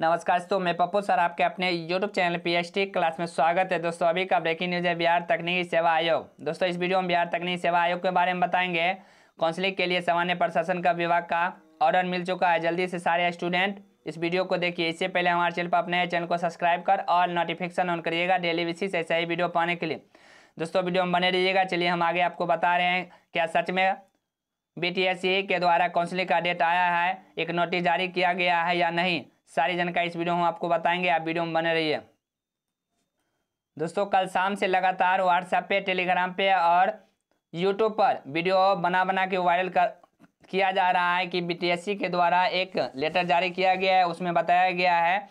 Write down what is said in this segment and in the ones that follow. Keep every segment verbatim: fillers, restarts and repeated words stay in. नमस्कार दोस्तों, मैं पप्पू सर आपके अपने YouTube channel P H D class में स्वागत है। दोस्तों अभी का ब्रेकिंग न्यूज़ है बिहार तकनीकी सेवा आयोग। दोस्तों इस वीडियो में बिहार तकनीकी सेवा आयोग के बारे में बताएंगे। काउंसलिंग के लिए सामान्य प्रशासन का विभाग का ऑर्डर मिल चुका है। जल्दी से सारे स्टूडेंट इस वीडियो को देखिए। इससे पहले हमारे चैनल पर अपने चैनल को सब्सक्राइब कर और नोटिफिकेशन ऑन करिएगा डेली बेसिस ऐसा ही वीडियो पाने के लिए। दोस्तों वीडियो में बने रहिएगा। चलिए हम आगे आपको बता रहे हैं, क्या सच में बी टी एस ई के द्वारा काउंसलिंग का डेट आया है, एक नोटिस जारी किया गया है या नहीं, सारी जानकारी इस वीडियो में आपको बताएंगे। आप वीडियो में बने रहिए। दोस्तों कल शाम से लगातार व्हाट्सएप पे, टेलीग्राम पे और यूट्यूब पर वीडियो बना बना के वायरल कर किया जा रहा है कि बीटीएससी के द्वारा एक लेटर जारी किया गया है। उसमें बताया गया है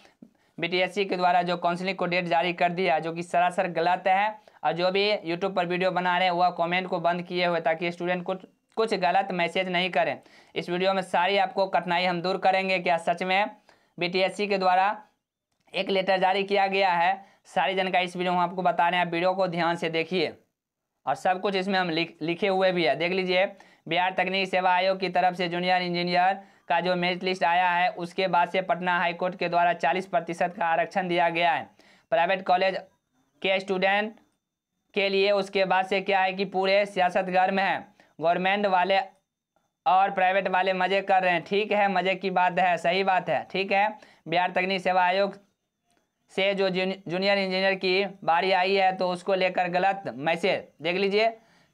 बीटीएससी के द्वारा जो काउंसलिंग को डेट जारी कर दिया, जो कि सरासर गलत है। और जो भी यूट्यूब पर वीडियो बना रहे हैं वह कॉमेंट को बंद किए हुए, ताकि स्टूडेंट को कुछ गलत मैसेज नहीं करें। इस वीडियो में सारी आपको कठिनाई हम दूर करेंगे। क्या सच में बीटीएससी के द्वारा एक लेटर जारी किया गया है, सारी जानकारी इस वीडियो में आपको बता रहे हैं। आप वीडियो को ध्यान से देखिए और सब कुछ इसमें हम लिख लिखे हुए भी है, देख लीजिए। बिहार तकनीकी सेवा आयोग की तरफ से जूनियर इंजीनियर का जो मेरिट लिस्ट आया है, उसके बाद से पटना हाई कोर्ट के द्वारा चालीस प्रतिशत का आरक्षण दिया गया है प्राइवेट कॉलेज के स्टूडेंट के लिए। उसके बाद से क्या है कि पूरे सियासत घर में है, गवर्नमेंट वाले और प्राइवेट वाले मजे कर रहे हैं। ठीक है, मजे की बात है, सही बात है, ठीक है। बिहार तकनीकी सेवा आयोग से जो जूनियर इंजीनियर की बारी आई है तो उसको लेकर गलत मैसेज, देख लीजिए,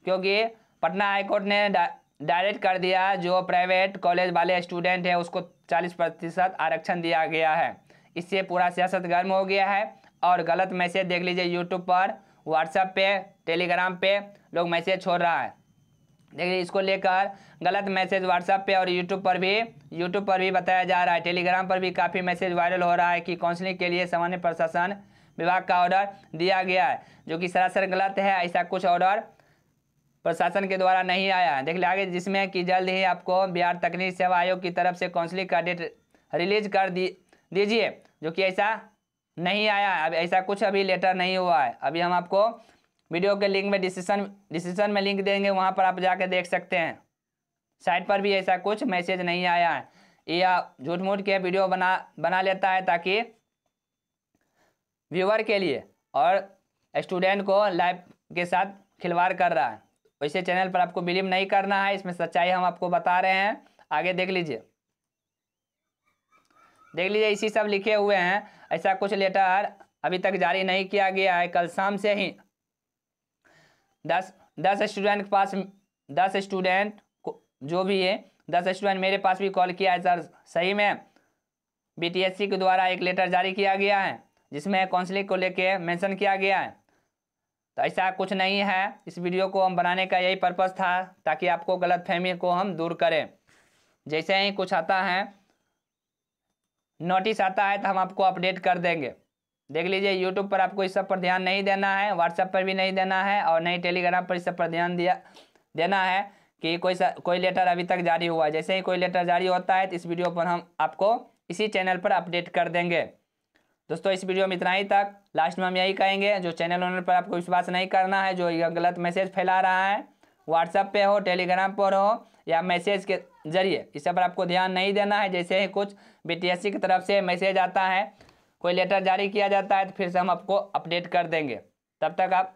क्योंकि पटना हाईकोर्ट ने डा, डायरेक्ट कर दिया जो प्राइवेट कॉलेज वाले स्टूडेंट है उसको चालीस प्रतिशत आरक्षण दिया गया है। इससे पूरा सियासत गर्म हो गया है और गलत मैसेज, देख लीजिए, यूट्यूब पर, व्हाट्सएप पे, टेलीग्राम पे लोग मैसेज छोड़ रहा है। देखिए इसको लेकर गलत मैसेज व्हाट्सएप पे और यूट्यूब पर भी यूट्यूब पर भी बताया जा रहा है। टेलीग्राम पर भी काफ़ी मैसेज वायरल हो रहा है कि काउंसलिंग के लिए सामान्य प्रशासन विभाग का ऑर्डर दिया गया है, जो कि सरासर गलत है। ऐसा कुछ ऑर्डर प्रशासन के द्वारा नहीं आया है। देख लिया आगे, जिसमें कि जल्द ही आपको बिहार तकनीकी सेवा आयोग की तरफ से काउंसलिंग का डेट रिलीज कर दी दीजिए, जो कि ऐसा नहीं आया है। अब ऐसा कुछ अभी लेटर नहीं हुआ है। अभी हम आपको वीडियो के लिंक में डिसीजन डिसीजन में लिंक देंगे, वहां पर आप जाकर देख सकते हैं। साइट पर भी ऐसा कुछ मैसेज नहीं आया है। या झूठ मूठ के वीडियो बना बना लेता है ताकि व्यूअर के लिए और स्टूडेंट को लाइव के साथ खिलवाड़ कर रहा है। वैसे चैनल पर आपको बिलीव नहीं करना है, इसमें सच्चाई हम आपको बता रहे हैं। आगे देख लीजिए देख लीजिए इसी सब लिखे हुए हैं। ऐसा कुछ लेटर अभी तक जारी नहीं किया गया है। कल शाम से ही दस दस स्टूडेंट के पास दस स्टूडेंट जो भी है दस स्टूडेंट मेरे पास भी कॉल किया है, सर सही में बीटीएससी के द्वारा एक लेटर जारी किया गया है जिसमें काउंसलिंग को लेके मेंशन किया गया है। तो ऐसा कुछ नहीं है। इस वीडियो को हम बनाने का यही पर्पस था, ताकि आपको गलतफहमी को हम दूर करें। जैसे ही कुछ आता है, नोटिस आता है, तो हम आपको अपडेट कर देंगे। देख लीजिए, यूट्यूब पर आपको इस सब पर ध्यान नहीं देना है, व्हाट्सएप पर भी नहीं देना है और नहीं टेलीग्राम पर इस सब पर ध्यान दिया देना है कि कोई सा, कोई लेटर अभी तक जारी हुआ। जैसे ही कोई लेटर जारी होता है तो इस वीडियो पर हम आपको इसी चैनल पर अपडेट कर देंगे। दोस्तों इस वीडियो में इतना ही तक। लास्ट में हम यही कहेंगे, जो चैनल ओनर पर आपको विश्वास नहीं करना है, जो यह गलत मैसेज फैला रहा है, व्हाट्सएप पर हो, टेलीग्राम पर हो या मैसेज के जरिए, इस सब पर आपको ध्यान नहीं देना है। जैसे ही कुछ बीटीएससी की तरफ से मैसेज आता है, कोई लेटर जारी किया जाता है, तो फिर से हम आपको अपडेट कर देंगे। तब तक आप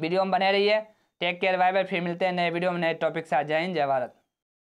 वीडियो में बने रहिए। Take care, bye bye. फिर मिलते हैं नए वीडियो में नए टॉपिक से। जय हिंद, जय भारत।